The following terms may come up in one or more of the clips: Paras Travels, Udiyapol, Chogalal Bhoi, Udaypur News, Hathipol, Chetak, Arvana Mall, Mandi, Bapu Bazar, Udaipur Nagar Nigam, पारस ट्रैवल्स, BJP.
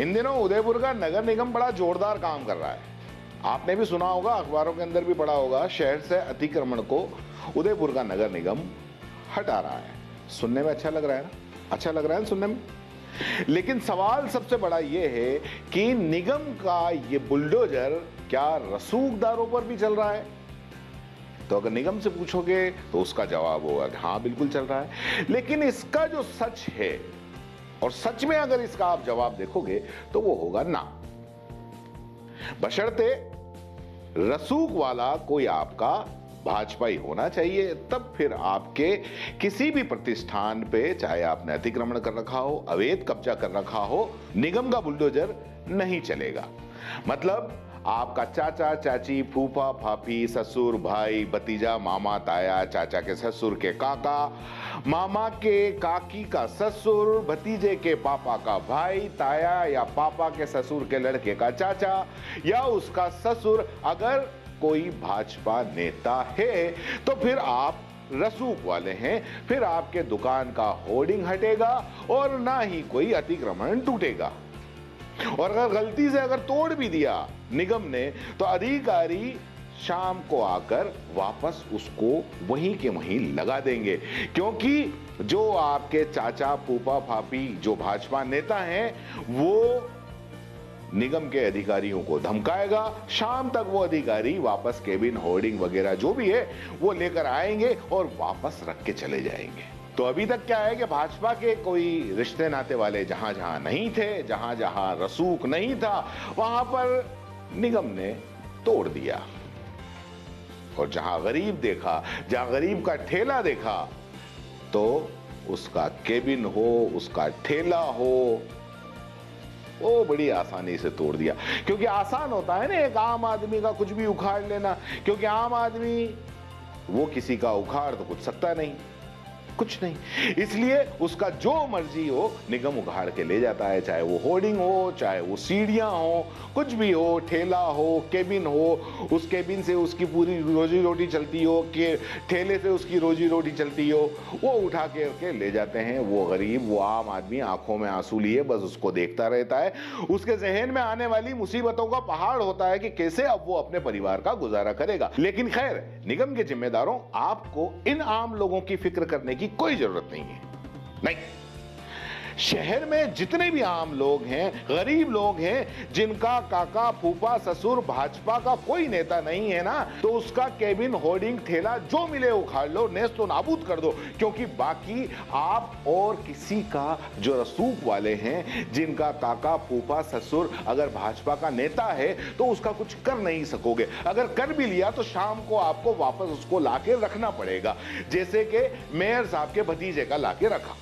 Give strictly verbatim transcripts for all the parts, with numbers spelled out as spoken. इन दिनों उदयपुर का नगर निगम बड़ा जोरदार काम कर रहा है। आपने भी सुना होगा, अखबारों के अंदर भी पढ़ा होगा, शहर से अतिक्रमण को उदयपुर का नगर निगम हटा रहा है। सुनने में अच्छा लग रहा है ना, अच्छा लग रहा है सुनने में। लेकिन सवाल सबसे बड़ा यह है कि निगम का ये बुलडोजर क्या रसूखदारों पर भी चल रहा है? तो अगर निगम से पूछोगे तो उसका जवाब होगा कि हाँ बिल्कुल चल रहा है। लेकिन इसका जो सच है, और सच में अगर इसका आप जवाब देखोगे तो वो होगा ना, बशर्ते रसूख वाला कोई आपका भाजपा ही होना चाहिए। तब फिर आपके किसी भी प्रतिष्ठान पे, चाहे आपने अतिक्रमण कर रखा हो, अवैध कब्जा कर रखा हो, निगम का बुलडोजर नहीं चलेगा। मतलब आपका चाचा, चाची, फूफा, फाफी, ससुर, भाई, भतीजा, मामा, ताया, चाचा के ससुर के काका, मामा के काकी का ससुर, भतीजे के पापा का भाई, ताया या पापा के ससुर के लड़के का चाचा या उसका ससुर, अगर कोई भाजपा नेता है तो फिर आप रसूख वाले हैं। फिर आपके दुकान का होर्डिंग हटेगा और ना ही कोई अतिक्रमण टूटेगा। और अगर गलती से अगर तोड़ भी दिया निगम ने तो अधिकारी शाम को आकर वापस उसको वहीं के वहीं लगा देंगे, क्योंकि जो आपके चाचा, फूफा, फाफी जो भाजपा नेता हैं वो निगम के अधिकारियों को धमकाएगा। शाम तक वो अधिकारी वापस केबिन, होर्डिंग वगैरह जो भी है वो लेकर आएंगे और वापस रख के चले जाएंगे। तो अभी तक क्या है कि भाजपा के कोई रिश्ते नाते वाले जहां जहां नहीं थे, जहां जहां रसूख नहीं था, वहां पर निगम ने तोड़ दिया। और जहां गरीब देखा, जहां गरीब का ठेला देखा, तो उसका केबिन हो, उसका ठेला हो, वो बड़ी आसानी से तोड़ दिया। क्योंकि आसान होता है ना एक आम आदमी का कुछ भी उखाड़ लेना, क्योंकि आम आदमी वो किसी का उखाड़ तो कुछ सकता नहीं, कुछ नहीं। इसलिए उसका जो मर्जी हो निगम उखाड़ के ले जाता है, चाहे वो होर्डिंग हो, चाहे वो सीढ़ियां हो, कुछ भी हो, ठेला हो, केबिन हो, उस केबिन से उसकी पूरी रोजी रोटी चलती हो, के ठेले से उसकी रोजी रोटी चलती हो, वो उठा के, के ले जाते हैं। वो गरीब, वो आम आदमी आंखों में आंसू लिए बस उसको देखता रहता है। उसके जहन में आने वाली मुसीबतों का पहाड़ होता है कि कैसे अब वो अपने परिवार का गुजारा करेगा। लेकिन खैर, निगम के जिम्मेदारों, आपको इन आम लोगों की फिक्र करने की कोई जरूरत नहीं है। नहीं, शहर में जितने भी आम लोग हैं, गरीब लोग हैं, जिनका काका, फूफा, ससुर भाजपा का कोई नेता नहीं है ना, तो उसका केबिन, होर्डिंग, ठेला जो मिले उखाड़ लो, नेस्तो नाबूद कर दो। क्योंकि बाकी आप और किसी का, जो रसूख वाले हैं, जिनका काका, फूफा, ससुर अगर भाजपा का नेता है तो उसका कुछ कर नहीं सकोगे। अगर कर भी लिया तो शाम को आपको वापस उसको लाके रखना पड़ेगा, जैसे कि मेयर साहब के भतीजे का लाके रखा।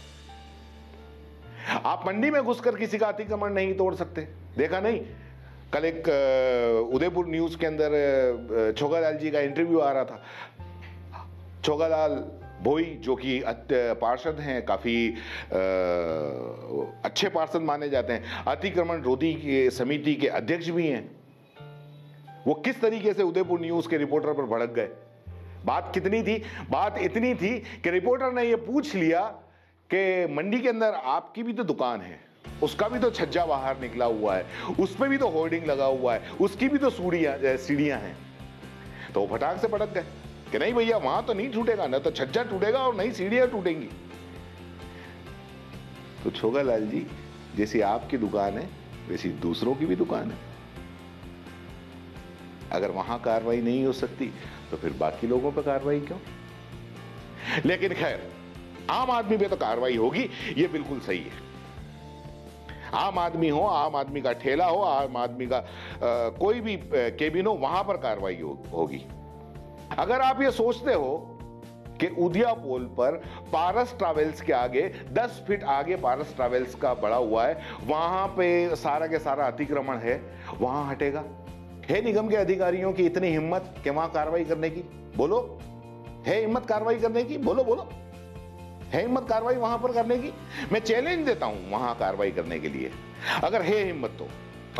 आप मंडी में घुसकर किसी का अतिक्रमण नहीं तोड़ सकते। देखा नहीं, कल एक उदयपुर न्यूज के अंदर छोगालाल जी का इंटरव्यू आ रहा था। छोगालाल भोई जो कि पार्षद हैं, काफी आ, अच्छे पार्षद माने जाते हैं, अतिक्रमण रोधी के समिति के अध्यक्ष भी हैं। वो किस तरीके से उदयपुर न्यूज के रिपोर्टर पर भड़क गए। बात कितनी थी, बात इतनी थी कि रिपोर्टर ने यह पूछ लिया कि मंडी के अंदर आपकी भी तो दुकान है, उसका भी तो छज्जा बाहर निकला हुआ है, उस पर भी तो होर्डिंग लगा हुआ है, उसकी भी तो सीढ़ियां सीढ़ियां हैं। तो वो फटाक से पटक गए कि नहीं भैया, वहां तो नहीं टूटेगा, ना तो छज्जा टूटेगा और नहीं सीढ़ियां टूटेंगी। तो छोगालाल जी, जैसी आपकी दुकान है वैसी दूसरों की भी दुकान है। अगर वहां कार्रवाई नहीं हो सकती तो फिर बाकी लोगों पर कार्रवाई क्यों? लेकिन खैर, आम आदमी पे तो कार्रवाई होगी, ये बिल्कुल सही है। आम आदमी हो, आम आदमी का ठेला हो, आम आदमी का आ, कोई भी केबिन हो, वहां पर कार्रवाई हो, होगी। अगर आप ये सोचते हो कि उदियापोल पर पारस ट्रैवल्स के आगे दस फीट आगे पारस ट्रैवल्स का बड़ा हुआ है, वहां पे सारा के सारा अतिक्रमण है, वहां हटेगा? है निगम के अधिकारियों की इतनी हिम्मत कि वहां कार्रवाई करने की? बोलो, है हिम्मत कार्रवाई करने की? बोलो बोलो, है हिम्मत कार्रवाई वहां पर करने की? मैं चैलेंज देता हूं वहां कार्रवाई करने के लिए, अगर है हिम्मत तो।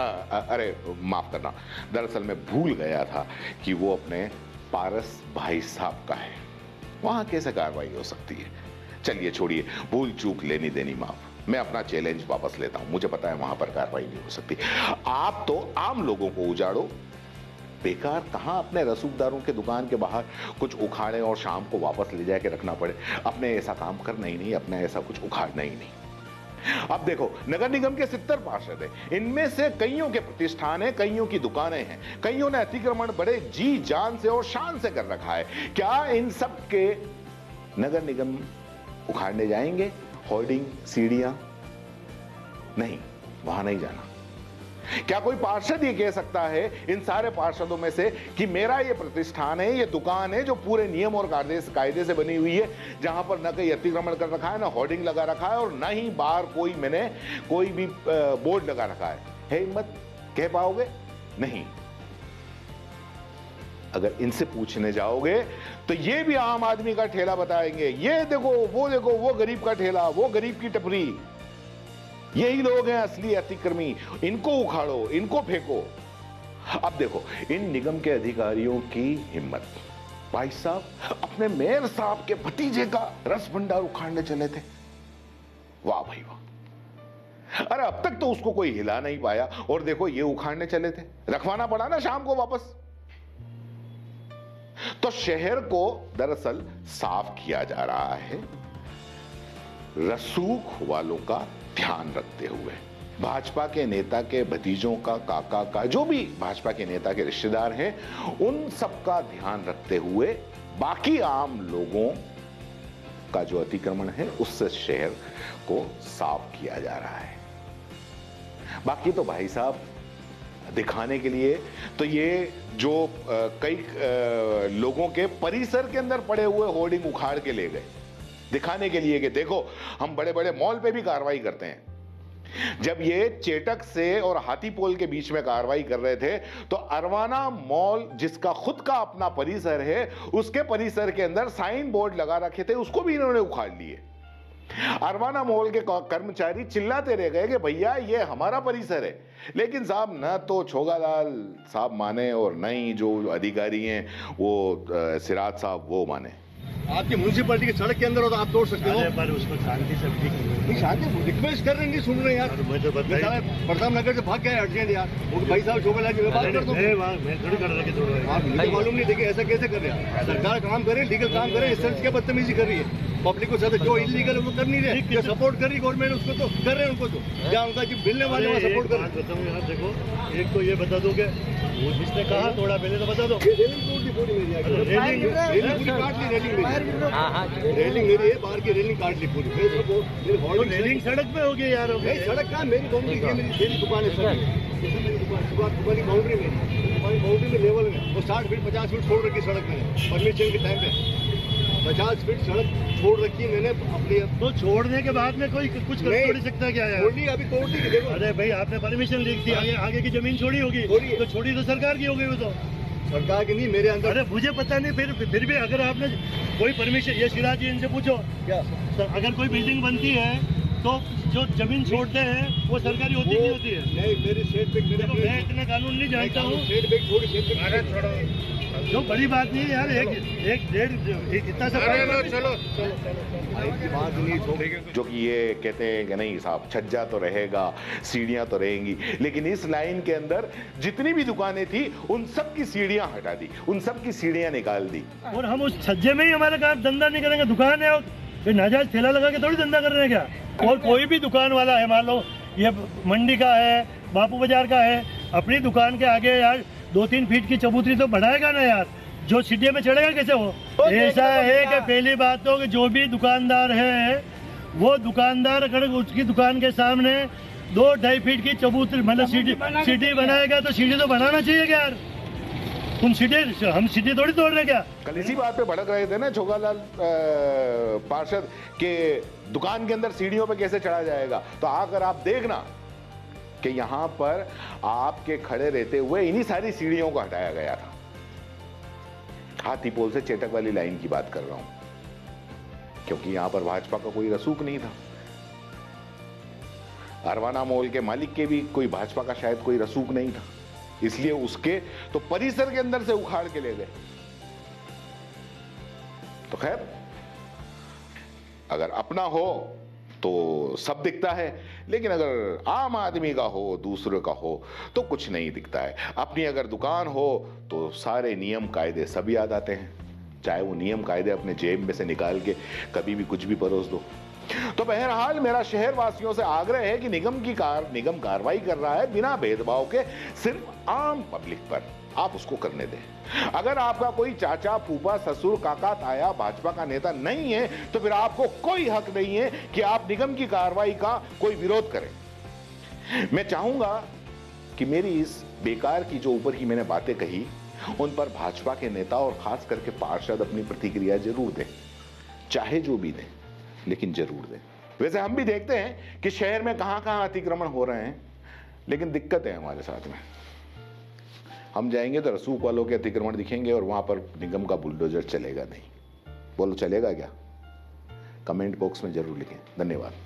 आ, आ, अरे माफ करना, दरअसल मैं भूल गया था कि वो अपने पारस भाई साहब का है, वहां कैसे कार्रवाई हो सकती है? चलिए छोड़िए, भूल चूक, लेनी देनी माफ। मैं अपना चैलेंज वापस लेता हूं। मुझे पता है वहां पर कार्रवाई नहीं हो सकती। आप तो आम लोगों को उजाड़ो, बेकार कहाँ अपने रसूखदारों के दुकान के बाहर कुछ उखाड़े और शाम को वापस ले जाके रखना पड़े। अपने ऐसा काम करना ही नहीं, अपने ऐसा कुछ उखाड़ना ही नहीं। अब देखो, नगर निगम के सत्तर पार्षद हैं, इनमें से कईयों के प्रतिष्ठान हैं, कईयों की दुकानें हैं, कईयों ने अतिक्रमण बड़े जी जान से और शान से कर रखा है। क्या इन सब के नगर निगम उखाड़ने जाएंगे? होर्डिंग, सीढ़ियां, नहीं, वहां नहीं जाना। क्या कोई पार्षद ये कह सकता है इन सारे पार्षदों में से कि मेरा ये प्रतिष्ठान है, ये दुकान है जो पूरे नियम और कायदे से बनी हुई है, जहां पर न कहीं अतिक्रमण कर रखा है, ना होर्डिंग लगा रखा है और ना ही बाहर कोई मैंने कोई भी बोर्ड लगा रखा है? है हिम्मत? कह पाओगे? नहीं। अगर इनसे पूछने जाओगे तो ये भी आम आदमी का ठेला बताएंगे, ये देखो, वो देखो, वो गरीब का ठेला, वो गरीब की टपरी। यही लोग हैं असली अतिक्रमी, इनको उखाड़ो, इनको फेंको। अब देखो, इन निगम के अधिकारियों की हिम्मत। भाई साहब, अपने मेयर साहब के भतीजे का रस भंडार उखाड़ने चले थे। वाह भाई वाह, अरे अब तक तो उसको कोई हिला नहीं पाया और देखो ये उखाड़ने चले थे, रखवाना पड़ा ना शाम को वापस। तो शहर को दरअसल साफ किया जा रहा है रसूख वालों का ध्यान रखते हुए। भाजपा के नेता के भतीजों का, काका का, जो भी भाजपा के नेता के रिश्तेदार हैं, उन सबका ध्यान रखते हुए बाकी आम लोगों का जो अतिक्रमण है उससे शहर को साफ किया जा रहा है। बाकी तो भाई साहब, दिखाने के लिए तो ये जो कई लोगों के परिसर के अंदर पड़े हुए होर्डिंग उखाड़ के ले गए, दिखाने के लिए कि देखो हम बड़े बड़े मॉल पे भी कार्रवाई करते हैं। जब ये चेटक से और हाथीपोल के बीच में कार्रवाई कर रहे थे तो अरवाना मॉल, जिसका खुद का अपना परिसर है, उसके परिसर के अंदर साइन बोर्ड लगा रखे थे, उसको भी इन्होंने उखाड़ लिए। अरवाना मॉल के कर्मचारी चिल्लाते रह गए कि भैया ये हमारा परिसर है, लेकिन साहब न तो छोगालाल साहब माने और न ही जो अधिकारी हैं वो सिराज साहब वो माने। आपकी म्यूनसिपालिटी की सड़क के अंदर हो तो आप तोड़ सकते हो, पर उसको शांति से नहीं, शांति रिक्वेस्ट कर रहे हैं, नहीं सुन रहे यार। प्रताप नगर से भाग गया, हट गए यार। भाई साहब छोगालाल जी, मैं बात करता हूँ, मालूम नहीं। देखिए ऐसा कैसे कर रहे हैं, सरकार काम करे, लीगल काम करे, इस तरह क्या बदतमीजी कर रही है। पब्लिक को साथ जो इलीगल उनको कर नहीं रहे, जो सपोर्ट कर रही गवर्नमेंट उसको तो कर रहे हैं, उनको तो जहाँ उनका जो मिलने वाले वहाँ सपोर्ट कर रहे हैं। यहाँ देखो, एक तो ये बता दो कि वो जिसने कहा थोड़ा पहले तो बता दो, रेलिंग मेरी है, बाहर की रेलिंग काट ली पूरी, रेलिंग सड़क पे हो गई यार। सड़क कहाँ, मेरी बाउंड्री है, मेरी मेरी दुकान है, तुम्हारी बाउंड्री में, तुम्हारी बाउंड्री में लेवल में वो साठ फीट पचास फीट छोड़ रखी सड़क में, परमिशन के टाइम पे पचास फीट सड़क छोड़ रखी मैंने अपनी। तो छोड़ने के बाद में कोई कुछ कर छोड़ सकता क्या यार? छोड़ी अभी तोड़ दी, देखो। अरे भाई, आपने परमिशन लिख दी, आगे आगे की जमीन छोड़ी होगी, तो छोड़ी तो सरकार की हो गई, वो तो सरकार की नहीं मेरे अंदर। अरे मुझे पता नहीं, फिर फिर भी अगर आपने कोई परमिशन, ये शिराज जी इनसे पूछो क्या सर, अगर कोई बिल्डिंग बनती है तो जो जमीन छोड़ते हैं वो सरकारी होती नहीं होती है? नहीं, मेरी स्टेट बैंक, मेरे को मैं इतना कानून नहीं जानता हूँ। स्टेट बैंक छोड़, स्टेट बैंक अरे छोड़ो, जो बड़ी बात नहीं है यार, एक एक डेढ़ इतना सा चलो चलो की बात नहीं छोड़ेगी। जो कि ये कहते हैं कि नहीं साहब, छज्जा तो रहेगा, सीढ़ियाँ तो रहेंगी, लेकिन इस लाइन के अंदर जितनी भी दुकानें थी उन सब की सीढ़ियाँ हटा दी, उन सब की सीढ़ियाँ निकाल दी। और हम उस छज्जे में ही हमारा काम धंधा नहीं करेंगे, दुकान है, नाजायज ठेला लगा के थोड़ी धंधा कर रहे हैं क्या? और कोई भी दुकान वाला है, मान लो ये मंडी का है, बापू बाजार का है, अपनी दुकान के आगे यार दो तीन फीट की चबूतरी तो बढ़ाएगा ना यार, जो सीढ़ी में चढ़ेगा कैसे हो? ऐसा है कि पहली बात तो कि जो भी दुकानदार है वो दुकानदार अगर उसकी दुकान के सामने दो ढाई फीट की चबूतरी मतलब सीढ़ी सीढ़ी बनाएगा तो सीढ़ी तो बनाना चाहिए क्या यार? तुम सीधे, हम सीधे थोड़ी तोड़ रहे क्या? कल इसी बात पे भड़क रहे थे ना छोगालाल पार्षद के, दुकान के अंदर सीढ़ियों पे कैसे चढ़ा जाएगा। तो आकर आप देखना कि यहाँ पर आपके खड़े रहते हुए इन्हीं सारी सीढ़ियों को हटाया गया था। हाथीपोल से चेटक वाली लाइन की बात कर रहा हूं, क्योंकि यहाँ पर भाजपा का कोई रसूख नहीं था। अरवाना मॉल के मालिक के भी कोई भाजपा का शायद कोई रसूख नहीं था, इसलिए उसके तो परिसर के अंदर से उखाड़ के ले गए। तो खैर, अगर अपना हो तो सब दिखता है, लेकिन अगर आम आदमी का हो, दूसरे का हो, तो कुछ नहीं दिखता है। अपनी अगर दुकान हो तो सारे नियम कायदे सब याद आते हैं, चाहे वो नियम कायदे अपने जेब में से निकाल के कभी भी कुछ भी परोस दो। तो बहरहाल मेरा शहर वासियों से आग्रह है कि निगम की कार निगम कार्रवाई कर रहा है बिना भेदभाव के सिर्फ आम पब्लिक पर, आप उसको करने दें। अगर आपका कोई चाचा, फूफा, ससुर, काका, ताया भाजपा का नेता नहीं है तो फिर आपको कोई हक नहीं है कि आप निगम की कार्रवाई का कोई विरोध करें। मैं चाहूंगा कि मेरी इस बेकार की जो ऊपर की मैंने बातें कही उन पर भाजपा के नेता और खास करके पार्षद अपनी प्रतिक्रिया जरूर दें, चाहे जो भी दें, लेकिन जरूर दें। वैसे हम भी देखते हैं कि शहर में कहां कहां अतिक्रमण हो रहे हैं, लेकिन दिक्कत है हमारे साथ में, हम जाएंगे तो रसूख वालों के अतिक्रमण दिखेंगे और वहां पर निगम का बुलडोजर चलेगा नहीं। बोलो चलेगा क्या? कमेंट बॉक्स में जरूर लिखें। धन्यवाद।